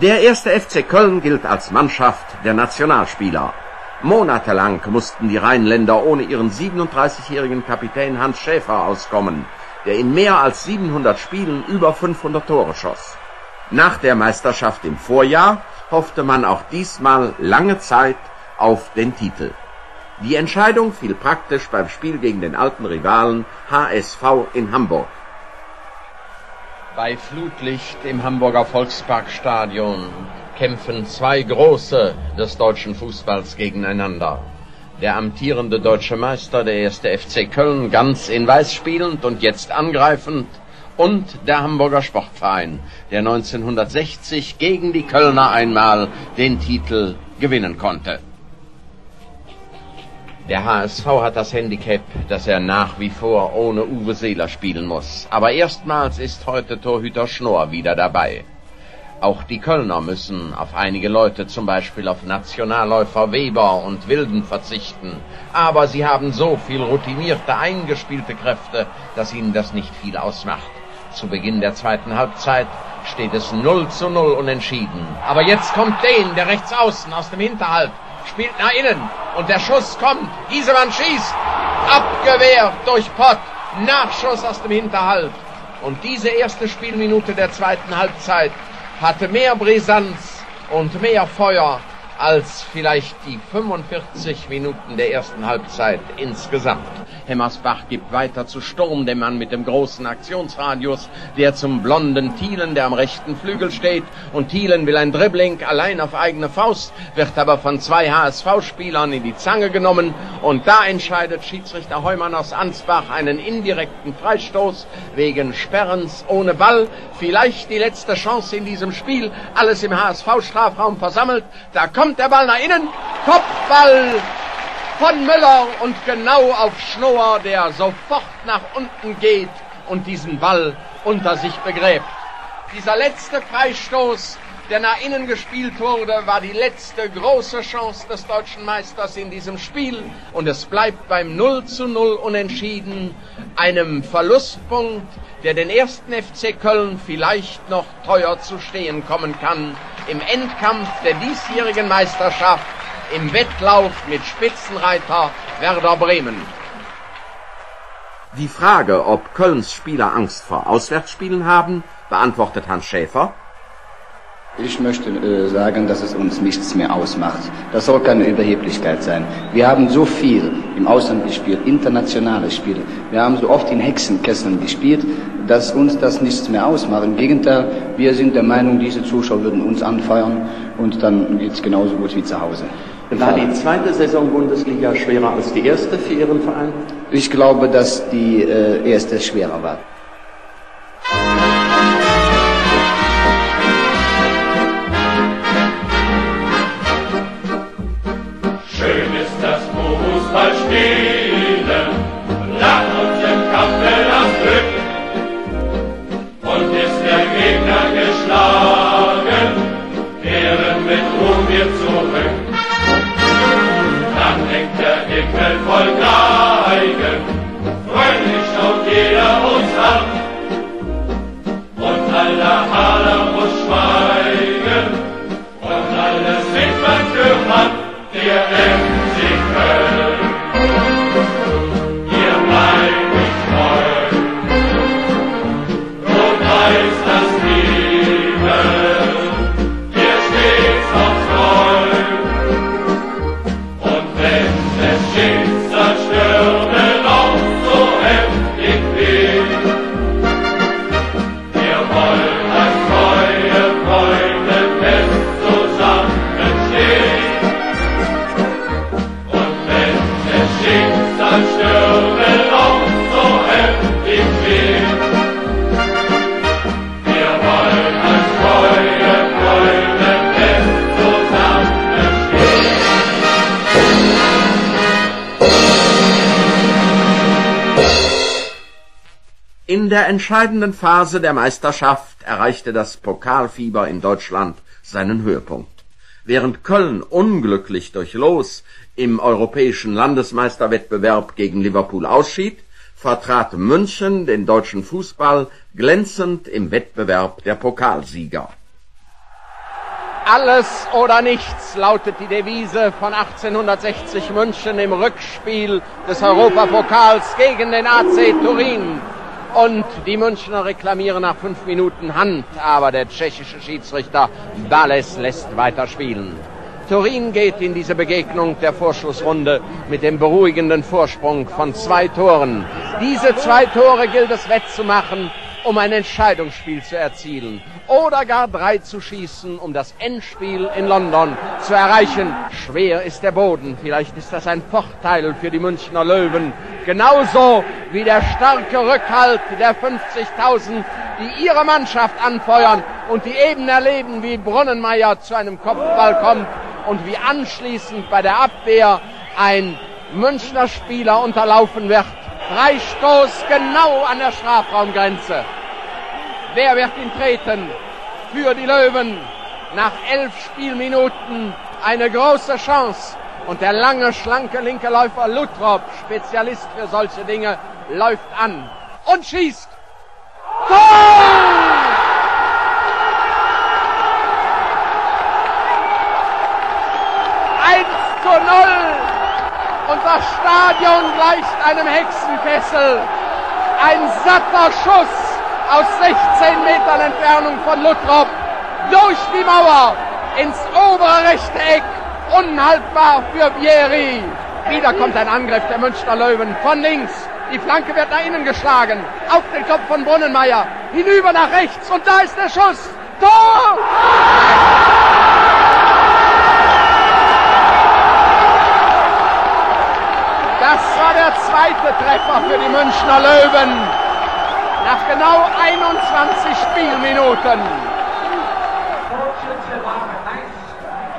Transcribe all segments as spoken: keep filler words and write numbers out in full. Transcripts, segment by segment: Der erste F C Köln gilt als Mannschaft der Nationalspieler. Monatelang mussten die Rheinländer ohne ihren siebenunddreißigjährigen Kapitän Hans Schäfer auskommen, der in mehr als siebenhundert Spielen über fünfhundert Tore schoss. Nach der Meisterschaft im Vorjahr hoffte man auch diesmal lange Zeit auf den Titel. Die Entscheidung fiel praktisch beim Spiel gegen den alten Rivalen H S V in Hamburg. Bei Flutlicht im Hamburger Volksparkstadion kämpfen zwei Große des deutschen Fußballs gegeneinander. Der amtierende deutsche Meister, der erste F C Köln, ganz in Weiß spielend und jetzt angreifend, und der Hamburger Sportverein, der neunzehnhundertsechzig gegen die Kölner einmal den Titel gewinnen konnte. Der H S V hat das Handicap, dass er nach wie vor ohne Uwe Seeler spielen muss. Aber erstmals ist heute Torhüter Schnorr wieder dabei. Auch die Kölner müssen auf einige Leute, zum Beispiel auf Nationalläufer Weber und Wilden, verzichten. Aber sie haben so viel routinierte, eingespielte Kräfte, dass ihnen das nicht viel ausmacht. Zu Beginn der zweiten Halbzeit steht es null zu null unentschieden. Aber jetzt kommt den, der rechts außen aus dem Hinterhalt spielt nach innen und der Schuss kommt. Giesemann schießt, abgewehrt durch Pott, Nachschuss aus dem Hinterhalt. Und diese erste Spielminute der zweiten Halbzeit hatte mehr Brisanz und mehr Feuer als vielleicht die fünfundvierzig Minuten der ersten Halbzeit insgesamt. Hemmersbach gibt weiter zu Sturm, dem Mann mit dem großen Aktionsradius, der zum blonden Thielen, der am rechten Flügel steht. Und Thielen will ein Dribbling allein auf eigene Faust, wird aber von zwei H S V-Spielern in die Zange genommen. Und da entscheidet Schiedsrichter Heumann aus Ansbach einen indirekten Freistoß wegen Sperrens ohne Ball. Vielleicht die letzte Chance in diesem Spiel, alles im H S V-Strafraum versammelt. Da kommt der Ball nach innen, Kopfball von Müller und genau auf Schnorr, der sofort nach unten geht und diesen Ball unter sich begräbt. Dieser letzte Freistoß, der nach innen gespielt wurde, war die letzte große Chance des deutschen Meisters in diesem Spiel und es bleibt beim null zu null unentschieden, einem Verlustpunkt, der den ersten F C Köln vielleicht noch teuer zu stehen kommen kann im Endkampf der diesjährigen Meisterschaft, im Wettlauf mit Spitzenreiter Werder Bremen. Die Frage, ob Kölns Spieler Angst vor Auswärtsspielen haben, beantwortet Hans Schäfer. Ich möchte äh, sagen, dass es uns nichts mehr ausmacht. Das soll keine Überheblichkeit sein. Wir haben so viel im Ausland gespielt, internationale Spiele. Wir haben so oft in Hexenkesseln gespielt, dass uns das nichts mehr ausmacht. Im Gegenteil, wir sind der Meinung, diese Zuschauer würden uns anfeuern und dann geht es genauso gut wie zu Hause. War die zweite Saison Bundesliga schwerer als die erste für Ihren Verein? Ich glaube, dass die äh, erste schwerer war. In der entscheidenden Phase der Meisterschaft erreichte das Pokalfieber in Deutschland seinen Höhepunkt. Während Köln unglücklich durch Los im europäischen Landesmeisterwettbewerb gegen Liverpool ausschied, vertrat München den deutschen Fußball glänzend im Wettbewerb der Pokalsieger. Alles oder nichts lautet die Devise von achtzehnhundertsechzig München im Rückspiel des Europapokals gegen den A C Turin. Und die Münchner reklamieren nach fünf Minuten Hand, aber der tschechische Schiedsrichter Boyce lässt weiterspielen. Turin geht in diese Begegnung der Vorschlussrunde mit dem beruhigenden Vorsprung von zwei Toren. Diese zwei Tore gilt es wettzumachen, um ein Entscheidungsspiel zu erzielen oder gar drei zu schießen, um das Endspiel in London zu erreichen. Schwer ist der Boden, vielleicht ist das ein Vorteil für die Münchner Löwen, genauso wie der starke Rückhalt der fünfzigtausend, die ihre Mannschaft anfeuern und die eben erleben, wie Brunnenmaier zu einem Kopfball kommt und wie anschließend bei der Abwehr ein Münchner Spieler unterlaufen wird. Freistoß genau an der Strafraumgrenze. Wer wird ihn treten? Für die Löwen nach elf Spielminuten eine große Chance. Und der lange, schlanke linke Läufer Luttrop, Spezialist für solche Dinge, läuft an und schießt. Tor! eins zu null! Das Stadion gleicht einem Hexenkessel. Ein satter Schuss aus sechzehn Metern Entfernung von Luttrop durch die Mauer ins obere rechte Eck. Unhaltbar für Vieri. Wieder kommt ein Angriff der Münchner Löwen von links. Die Flanke wird nach innen geschlagen. Auf den Kopf von Brunnenmaier. Hinüber nach rechts und da ist der Schuss. Tor! Das war der zweite Treffer für die Münchner Löwen. Nach genau einundzwanzig Spielminuten.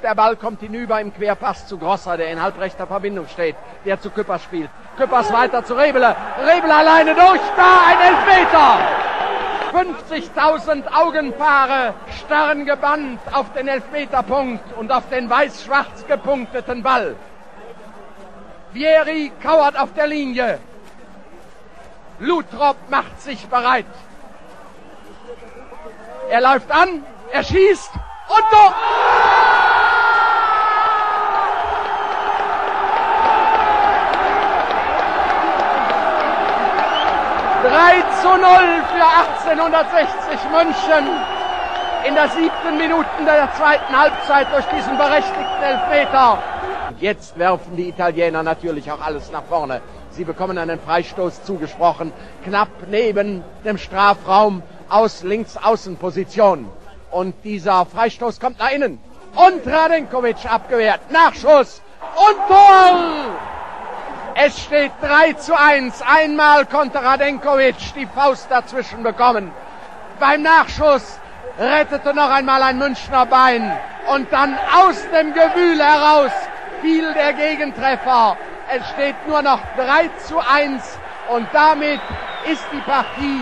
Der Ball kommt hinüber im Querpass zu Grosser, der in halbrechter Verbindung steht, der zu Küppers spielt. Küppers weiter zu Rebele. Rebele alleine durch, da ein Elfmeter. fünfzigtausend Augenpaare starren gebannt auf den Elfmeterpunkt und auf den weiß-schwarz gepunkteten Ball. Vieri kauert auf der Linie. Luttrop macht sich bereit. Er läuft an, er schießt und Tor! drei zu null für achtzehnhundertsechzig München. In der siebten Minute der zweiten Halbzeit durch diesen berechtigten Elfmeter. Jetzt werfen die Italiener natürlich auch alles nach vorne. Sie bekommen einen Freistoß zugesprochen, knapp neben dem Strafraum aus Linksaußenposition. Und dieser Freistoß kommt nach innen. Und Radenković abgewehrt. Nachschuss und Tor! Es steht drei zu eins. Einmal konnte Radenković die Faust dazwischen bekommen. Beim Nachschuss rettete noch einmal ein Münchner Bein. Und dann aus dem Gewühl heraus fiel der Gegentreffer. Es steht nur noch drei zu eins und damit ist die Partie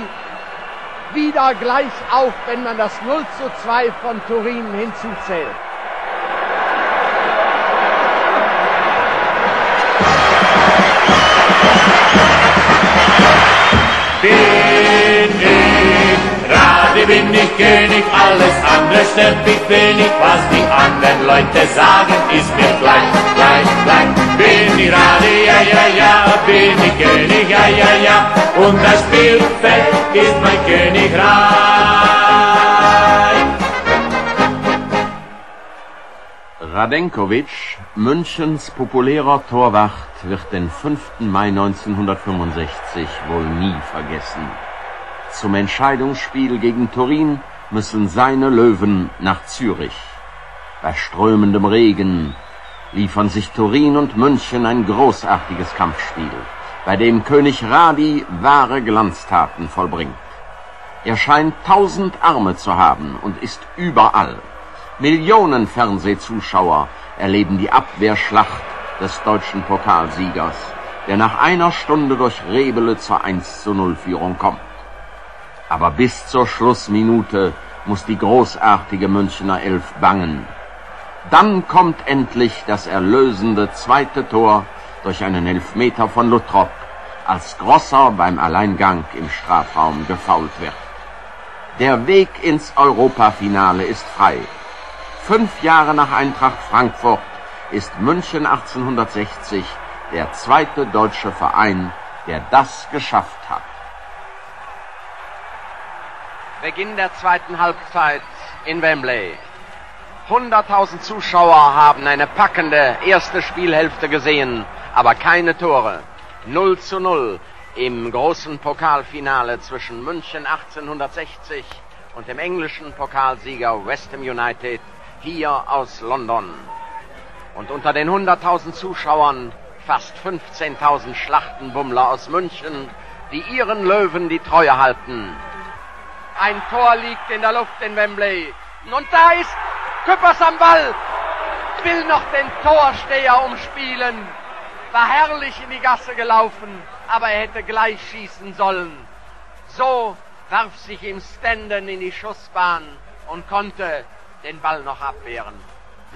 wieder gleich auf, wenn man das null zu zwei von Turin hinzuzählt. Bin ich Rade, bin ich König, alles andere stört mich wenig, was die anderen Leute sagen, ist mir gleich. Bin ich Rade, ja, ja, ja, bin ich König, ja, ja, ja, und das Spielfeld ist mein Königreich. Radenković, Münchens populärer Torwart, wird den fünften Mai neunzehnhundertfünfundsechzig wohl nie vergessen. Zum Entscheidungsspiel gegen Turin müssen seine Löwen nach Zürich. Bei strömendem Regen liefern sich Turin und München ein großartiges Kampfspiel, bei dem König Radi wahre Glanztaten vollbringt. Er scheint tausend Arme zu haben und ist überall. Millionen Fernsehzuschauer erleben die Abwehrschlacht des deutschen Pokalsiegers, der nach einer Stunde durch Rebele zur eins zu null Führung kommt. Aber bis zur Schlussminute muss die großartige Münchner Elf bangen. Dann kommt endlich das erlösende zweite Tor durch einen Elfmeter von Luttrop, als Grosser beim Alleingang im Strafraum gefoult wird. Der Weg ins Europafinale ist frei. Fünf Jahre nach Eintracht Frankfurt ist München achtzehnhundertsechzig der zweite deutsche Verein, der das geschafft hat. Beginn der zweiten Halbzeit in Wembley. hunderttausend Zuschauer haben eine packende erste Spielhälfte gesehen, aber keine Tore. null zu null im großen Pokalfinale zwischen München achtzehnhundertsechzig und dem englischen Pokalsieger West Ham United hier aus London. Und unter den hunderttausend Zuschauern fast fünfzehntausend Schlachtenbummler aus München, die ihren Löwen die Treue halten. Ein Tor liegt in der Luft in Wembley. Und da ist Küppers am Ball. Will noch den Torsteher umspielen. War herrlich in die Gasse gelaufen, aber er hätte gleich schießen sollen. So warf sich ihm Standen in die Schussbahn und konnte den Ball noch abwehren.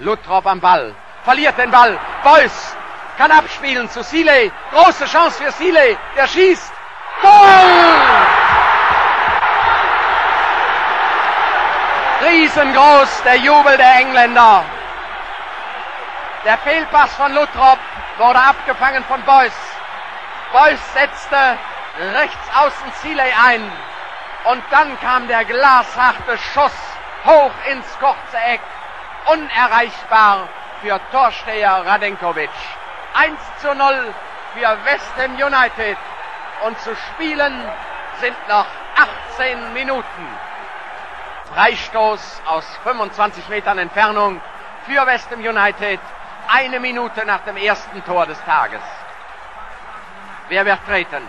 Luttrop am Ball. Verliert den Ball. Boyce kann abspielen zu Sealey. Große Chance für Sealey. Der schießt. Goal! Riesengroß, der Jubel der Engländer. Der Fehlpass von Luttrop wurde abgefangen von Boyce. Boyce setzte rechts außen Sealey ein. Und dann kam der glasharte Schuss hoch ins kurze Eck. Unerreichbar für Torsteher Radenković. eins zu null für West Ham United. Und zu spielen sind noch achtzehn Minuten. Freistoß aus fünfundzwanzig Metern Entfernung für West Ham United, eine Minute nach dem ersten Tor des Tages. Wer wird treten?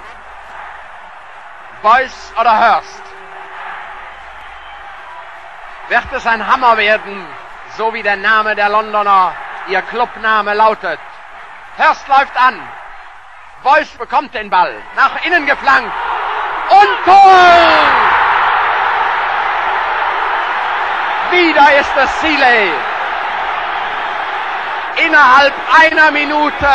Boyce oder Hurst? Wird es ein Hammer werden, so wie der Name der Londoner, ihr Clubname lautet? Hurst läuft an. Boyce bekommt den Ball, nach innen geflankt. Und Tor! Wieder ist es Sealey. Innerhalb einer Minute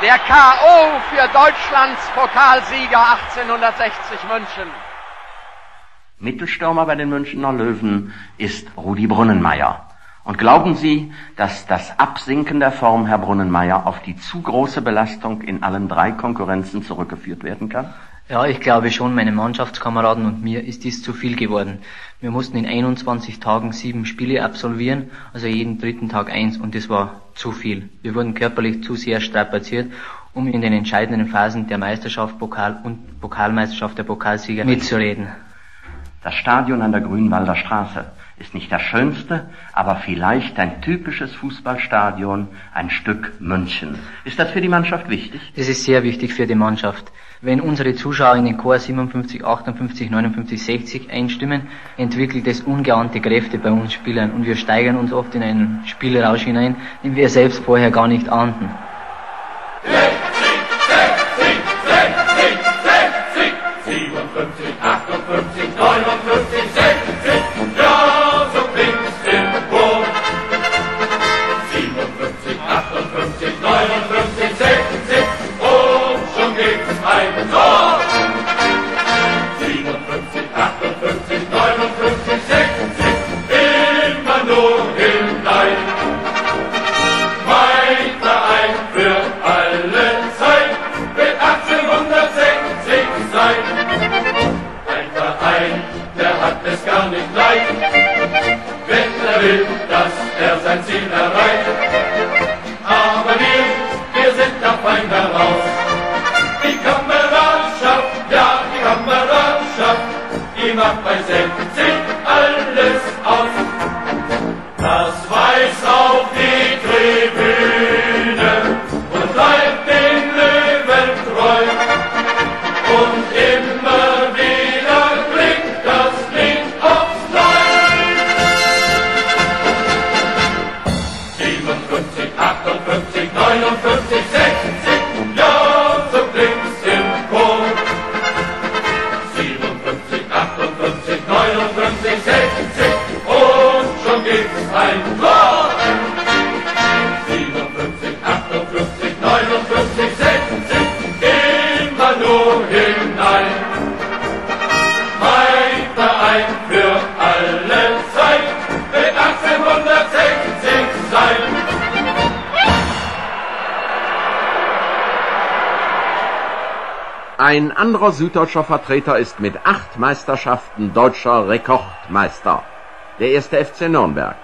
der K O für Deutschlands Pokalsieger achtzehnhundertsechzig München. Mittelstürmer bei den Münchner Löwen ist Rudi Brunnenmaier. Und glauben Sie, dass das Absinken der Form, Herr Brunnenmaier, auf die zu große Belastung in allen drei Konkurrenzen zurückgeführt werden kann? Ja, ich glaube schon, meine Mannschaftskameraden und mir ist dies zu viel geworden. Wir mussten in einundzwanzig Tagen sieben Spiele absolvieren, also jeden dritten Tag eins, und das war zu viel. Wir wurden körperlich zu sehr strapaziert, um in den entscheidenden Phasen der Meisterschaft, Pokal und Pokalmeisterschaft der Pokalsieger mitzureden. Das Stadion an der Grünwalder Straße ist nicht das schönste, aber vielleicht ein typisches Fußballstadion, ein Stück München. Ist das für die Mannschaft wichtig? Das ist sehr wichtig für die Mannschaft. Wenn unsere Zuschauer in den Chor siebenundfünfzig, achtundfünfzig, neunundfünfzig, sechzig einstimmen, entwickelt es ungeahnte Kräfte bei uns Spielern und wir steigern uns oft in einen Spielrausch hinein, den wir selbst vorher gar nicht ahnten. sechzig, sechzig, sechzig, siebenundfünfzig, achtundfünfzig, neunundfünfzig, sechzig. Ja, so klingt's im Chor. siebenundfünfzig, achtundfünfzig, neunundfünfzig, sechzig. Und schon gibt's ein Tor. siebenundfünfzig, achtundfünfzig, neunundfünfzig, sechzig. Immer nur hinein. Weiter ein für alle Zeit. Wird achtzehnhundertsechzig sein. Einfach ein, der Ein anderer süddeutscher Vertreter ist mit acht Meisterschaften deutscher Rekordmeister, der erste F C Nürnberg.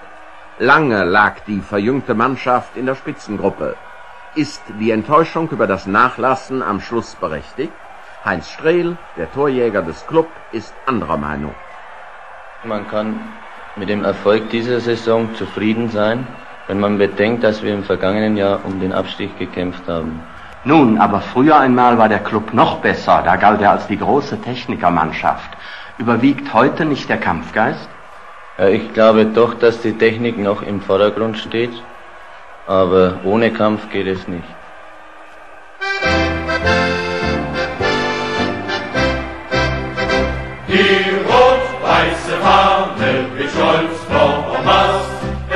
Lange lag die verjüngte Mannschaft in der Spitzengruppe. Ist die Enttäuschung über das Nachlassen am Schluss berechtigt? Heinz Strehl, der Torjäger des Club, ist anderer Meinung. Man kann mit dem Erfolg dieser Saison zufrieden sein, wenn man bedenkt, dass wir im vergangenen Jahr um den Abstieg gekämpft haben. Nun, aber früher einmal war der Club noch besser, da galt er als die große Technikermannschaft. Überwiegt heute nicht der Kampfgeist? Ich glaube doch, dass die Technik noch im Vordergrund steht, aber ohne Kampf geht es nicht. Die rot-weiße Fahne mit Schulz vor Mast,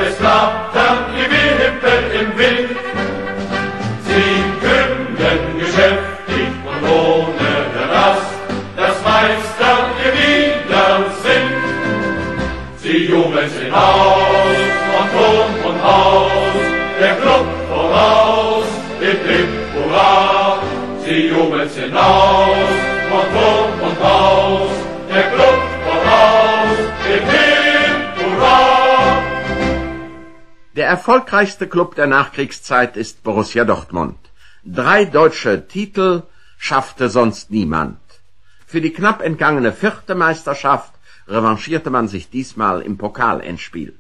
es klappt dann die Wimpel im Wind. Sie kümmern geschäftig und ohne Rast, das Meister ihr wieder sind. Sie jubeln in Haus und Turm und Haus, der Club voraus, im Blick hurra. Sie jubeln in Haus und Turm und Haus, der Club voraus, im Him, hurra! Der erfolgreichste Club der Nachkriegszeit ist Borussia Dortmund. Drei deutsche Titel schaffte sonst niemand. Für die knapp entgangene vierte Meisterschaft revanchierte man sich diesmal im Pokalendspiel.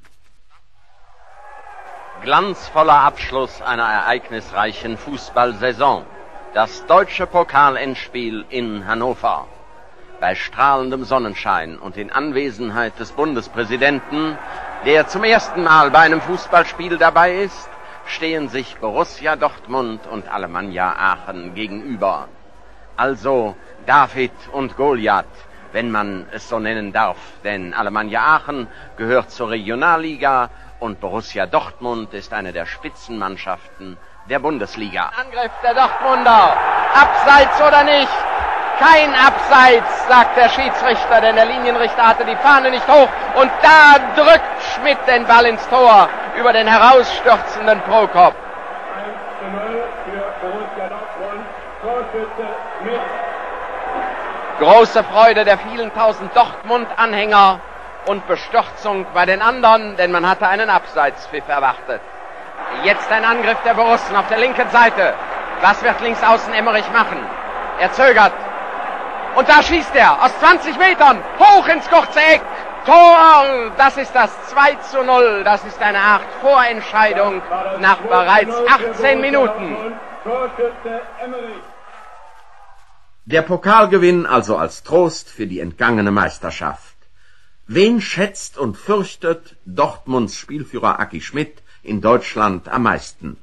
Glanzvoller Abschluss einer ereignisreichen Fußballsaison. Das deutsche Pokalendspiel in Hannover. Bei strahlendem Sonnenschein und in Anwesenheit des Bundespräsidenten, der zum ersten Mal bei einem Fußballspiel dabei ist, stehen sich Borussia Dortmund und Alemannia Aachen gegenüber. Also David und Goliath, wenn man es so nennen darf, denn Alemannia Aachen gehört zur Regionalliga und Borussia Dortmund ist eine der Spitzenmannschaften der Bundesliga. Angriff der Dortmunder, abseits oder nicht? Kein Abseits, sagt der Schiedsrichter, denn der Linienrichter hatte die Fahne nicht hoch. Und da drückt Schmidt den Ball ins Tor über den herausstürzenden Prokop. eins zu null für Borussia Dortmund. Torschütze Schmidt. Große Freude der vielen tausend Dortmund-Anhänger und Bestürzung bei den anderen, denn man hatte einen Abseitspfiff erwartet. Jetzt ein Angriff der Borussen auf der linken Seite. Was wird links außen Emmerich machen? Er zögert. Und da schießt er aus zwanzig Metern hoch ins kurze Eck. Tor, das ist das zwei zu null. Das ist eine Art Vorentscheidung nach bereits achtzehn Minuten. Der Pokalgewinn also als Trost für die entgangene Meisterschaft. Wen schätzt und fürchtet Dortmunds Spielführer Aki Schmidt in Deutschland am meisten?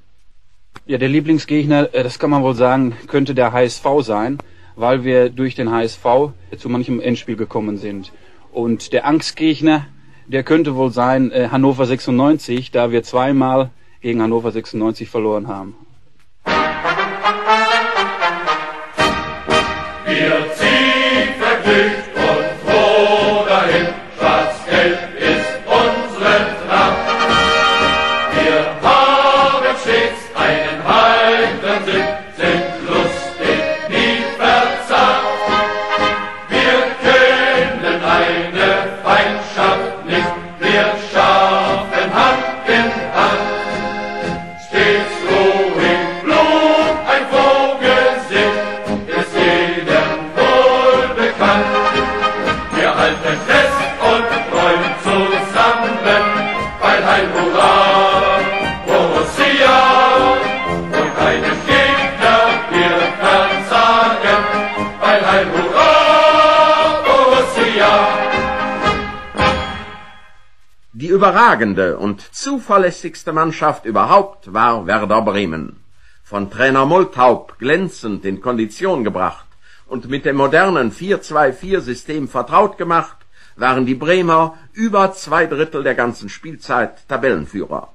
Ja, der Lieblingsgegner, das kann man wohl sagen, könnte der H S V sein, weil wir durch den H S V zu manchem Endspiel gekommen sind. Und der Angstgegner, der könnte wohl sein äh, Hannover sechsundneunzig, da wir zweimal gegen Hannover sechsundneunzig verloren haben. Wir ziehen vergnügt und froh dahin, schwarz-gelb ist unsere Tracht. Wir haben stets einen heiteren Sinn, sind lustig, nie verzagt. Die überragende und zuverlässigste Mannschaft überhaupt war Werder Bremen. Von Trainer Multhaub glänzend in Kondition gebracht und mit dem modernen vier zwei vier System vertraut gemacht, waren die Bremer über zwei Drittel der ganzen Spielzeit Tabellenführer.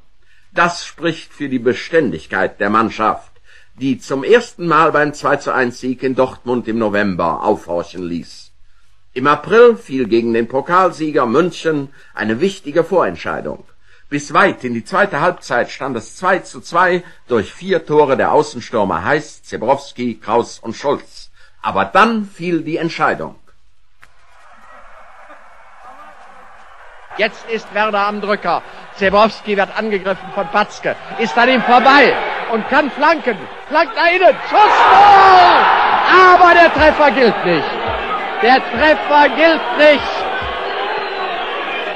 Das spricht für die Beständigkeit der Mannschaft, die zum ersten Mal beim zwei zu eins Sieg in Dortmund im November aufhorchen ließ. Im April fiel gegen den Pokalsieger München eine wichtige Vorentscheidung. Bis weit in die zweite Halbzeit stand es zwei zu zwei durch vier Tore der Außenstürmer Heiß, Zebrowski, Kraus und Schulz. Aber dann fiel die Entscheidung. Jetzt ist Werder am Drücker. Zebrowski wird angegriffen von Patzke, ist an ihm vorbei und kann flanken. Flankt nach innen, Schuss, Tor! Aber der Treffer gilt nicht. Der Treffer gilt nicht.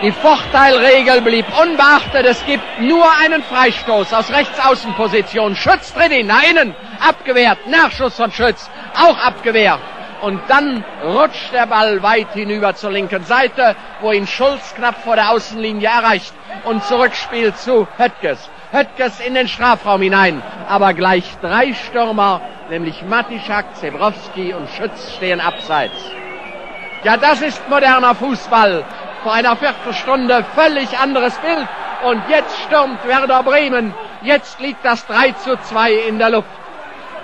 Die Vorteilregel blieb unbeachtet. Es gibt nur einen Freistoß aus Rechtsaußenposition. Schütz drin, ihn nach innen, abgewehrt. Nachschuss von Schütz, auch abgewehrt. Und dann rutscht der Ball weit hinüber zur linken Seite, wo ihn Schulz knapp vor der Außenlinie erreicht. Und Zurückspiel zu Höttges. Höttges in den Strafraum hinein. Aber gleich drei Stürmer, nämlich Matischak, Zebrowski und Schütz, stehen abseits. Ja, das ist moderner Fußball. Vor einer Viertelstunde völlig anderes Bild. Und jetzt stürmt Werder Bremen. Jetzt liegt das drei zu zwei in der Luft.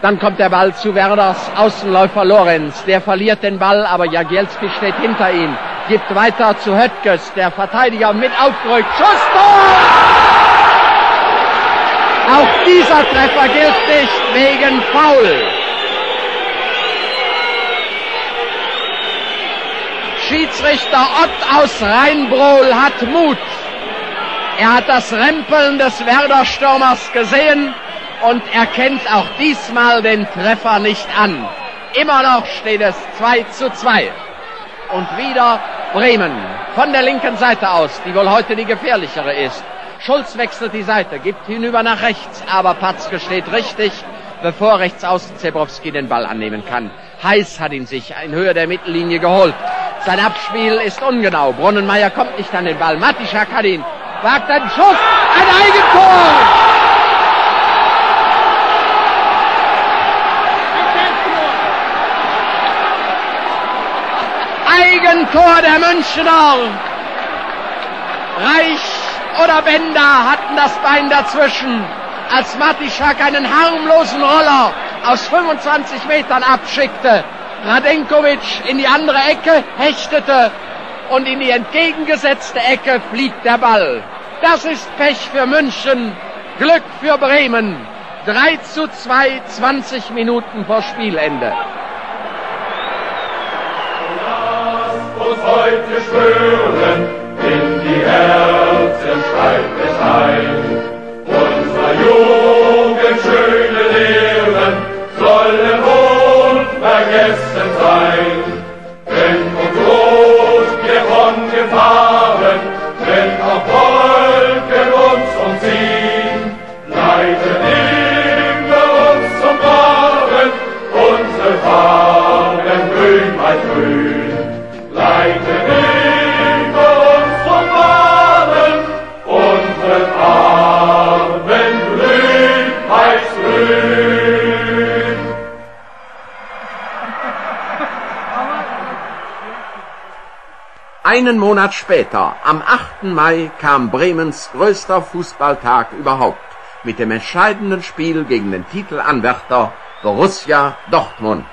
Dann kommt der Ball zu Werders Außenläufer Lorenz. Der verliert den Ball, aber Jagielski steht hinter ihm. Gibt weiter zu Höttges, der Verteidiger mit aufgerückt. Schuss, Tor! Auch dieser Treffer gilt nicht wegen Foul. Schiedsrichter Ott aus Rheinbrohl hat Mut. Er hat das Rempeln des Werder-Stürmers gesehen. Und er kennt auch diesmal den Treffer nicht an. Immer noch steht es zwei zu zwei. Und wieder Bremen von der linken Seite aus, die wohl heute die gefährlichere ist. Schulz wechselt die Seite, gibt hinüber nach rechts, aber Patzke steht richtig, bevor rechts außen Zebrowski den Ball annehmen kann. Heiß hat ihn sich in Höhe der Mittellinie geholt. Sein Abspiel ist ungenau. Brunnenmaier kommt nicht an den Ball. Matischak hat ihn, wagt einen Schuss, ein Eigentor! Eigentor der Münchner. Reich oder Bender hatten das Bein dazwischen, als Matischak einen harmlosen Roller aus fünfundzwanzig Metern abschickte. Radenković in die andere Ecke hechtete und in die entgegengesetzte Ecke fliegt der Ball. Das ist Pech für München, Glück für Bremen. drei zu zwei, zwanzig Minuten vor Spielende. Heute schwören, in die Herzen schreibt es ein. Unser Jugend schöne Lehren sollen unvergessen sein. Denn von groß wir von Gefahren, wenn auch Wolken uns umziehen, leiten immer uns zum Wahren, unsere Fahnen grün weit grün. Einen Monat später, am achten Mai, kam Bremens größter Fußballtag überhaupt mit dem entscheidenden Spiel gegen den Titelanwärter Borussia Dortmund.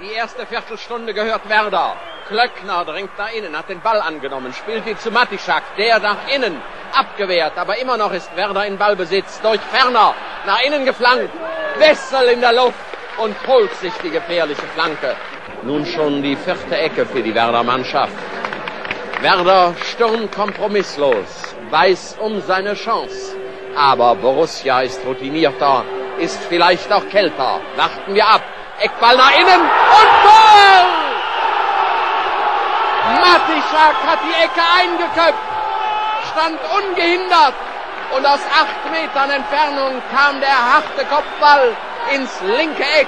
Die erste Viertelstunde gehört Werder. Klöckner dringt nach innen, hat den Ball angenommen, spielt ihn zu Matischak, der nach innen abgewehrt, aber immer noch ist Werder in Ballbesitz durch Ferner, nach innen geflankt, Wessel in der Luft und holt sich die gefährliche Flanke. Nun schon die vierte Ecke für die Werder-Mannschaft. Werder stürmt kompromisslos, weiß um seine Chance. Aber Borussia ist routinierter, ist vielleicht auch kälter. Warten wir ab. Eckball nach innen und Tor! Matischak hat die Ecke eingeköpft, stand ungehindert. Und aus acht Metern Entfernung kam der harte Kopfball ins linke Eck.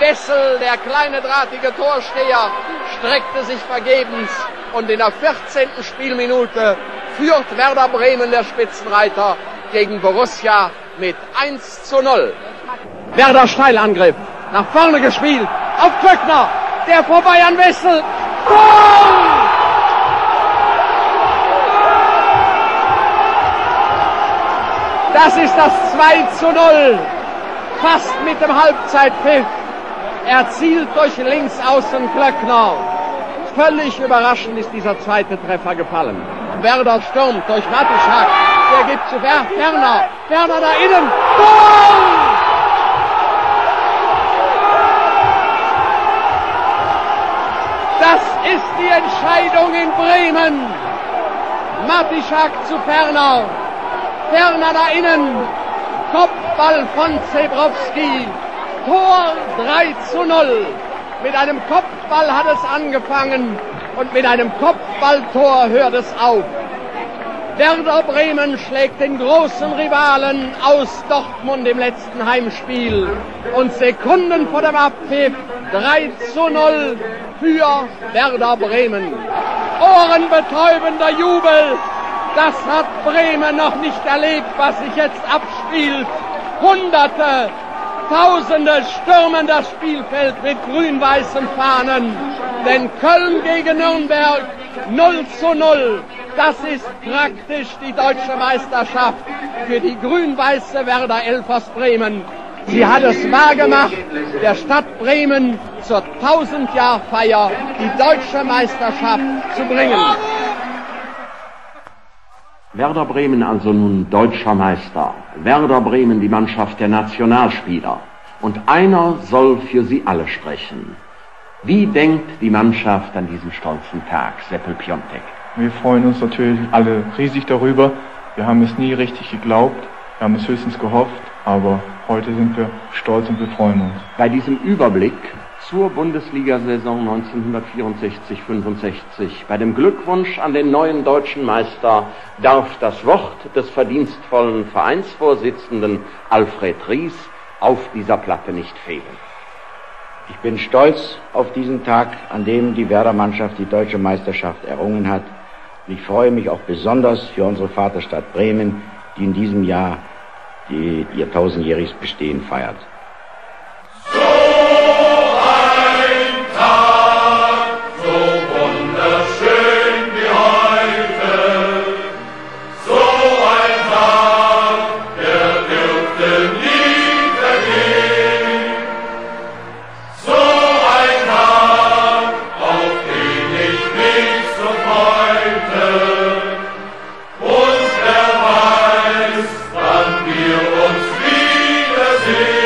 Wessel, der kleine drahtige Torsteher, streckte sich vergebens und in der vierzehnten Spielminute führt Werder Bremen, der Spitzenreiter, gegen Borussia mit eins zu null. Werder Steilangriff, nach vorne gespielt, auf Klöckner, der vorbei an Wessel. Tor! Das ist das zwei zu null, fast mit dem Halbzeitpfiff. Erzielt durch Linksaußen Klöckner. Völlig überraschend ist dieser zweite Treffer gefallen. Werder stürmt durch Matischak. Der gibt zu Ferner. Ferner da innen. Boom! ist die Entscheidung in Bremen. Matischak zu Ferner. Ferner da innen. Kopfball von Zebrowski. Tor drei zu null. Mit einem Kopfball hat es angefangen und mit einem Kopfballtor hört es auf. Werder Bremen schlägt den großen Rivalen aus Dortmund im letzten Heimspiel. Und Sekunden vor dem Abpfiff drei zu null für Werder Bremen. Ohrenbetäubender Jubel. Das hat Bremen noch nicht erlebt, was sich jetzt abspielt. Hunderte, Tausende stürmen das Spielfeld mit grün-weißen Fahnen. Denn Köln gegen Nürnberg null zu null. Das ist praktisch die deutsche Meisterschaft für die grün-weiße Werder Elf aus Bremen. Sie hat es wahrgemacht, der Stadt Bremen zur tausend-Jahr-Feier die deutsche Meisterschaft zu bringen. Werder Bremen also nun deutscher Meister. Werder Bremen die Mannschaft der Nationalspieler. Und einer soll für sie alle sprechen. Wie denkt die Mannschaft an diesem stolzen Tag, Seppel Piontek? Wir freuen uns natürlich alle riesig darüber. Wir haben es nie richtig geglaubt. Wir haben es höchstens gehofft. Aber heute sind wir stolz und wir freuen uns. Bei diesem Überblick zur Bundesliga-Saison neunzehnhundertvierundsechzig fünfundsechzig. Bei dem Glückwunsch an den neuen deutschen Meister darf das Wort des verdienstvollen Vereinsvorsitzenden Alfred Ries auf dieser Platte nicht fehlen. Ich bin stolz auf diesen Tag, an dem die Werder-Mannschaft die deutsche Meisterschaft errungen hat. Und ich freue mich auch besonders für unsere Vaterstadt Bremen, die in diesem Jahr die, ihr tausendjähriges Bestehen feiert. Yeah.